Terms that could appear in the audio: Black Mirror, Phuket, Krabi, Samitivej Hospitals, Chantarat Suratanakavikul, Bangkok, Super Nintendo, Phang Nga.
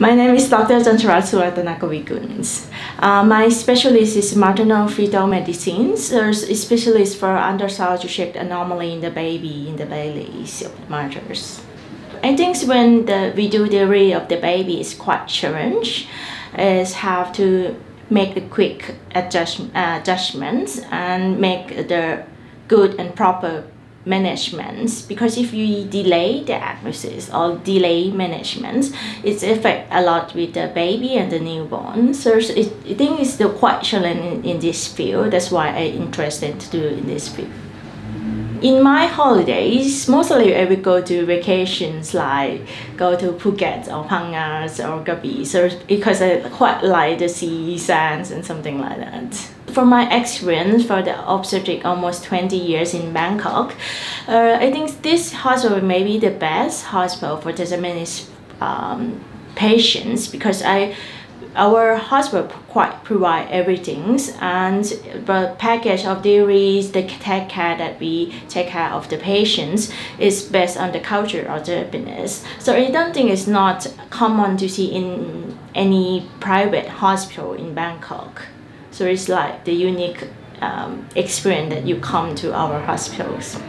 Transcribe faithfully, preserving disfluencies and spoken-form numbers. My name is Doctor Chantarat Suratanakavikul. Uh, my specialist is maternal fetal medicines, specialist for undersized shift anomaly in the baby, in the bellies of the mothers. I think when the, we do the read of the baby is quite challenge, is have to make the quick adjust, uh, adjustments and make the good and proper managements, because if you delay diagnosis or delay management, it's affect a lot with the baby and the newborn. So it, I think it's the quite challenge in, in this field. That's why I'm interested to do in this field. In my holidays, mostly I would go to vacations, like go to Phuket or Phang Nga or Krabi, so because I quite like the sea sands and something like that. From my experience for the obstetric almost twenty years in Bangkok, uh, I think this hospital may be the best hospital for Tasmanian um, patients, because I our hospital quite provide everything, and the package of deliveries, the care that we take care of the patients is based on the culture of Japanese. So I don't think it's not common to see in any private hospital in Bangkok. So it's like the unique um, experience that you come to our hospitals.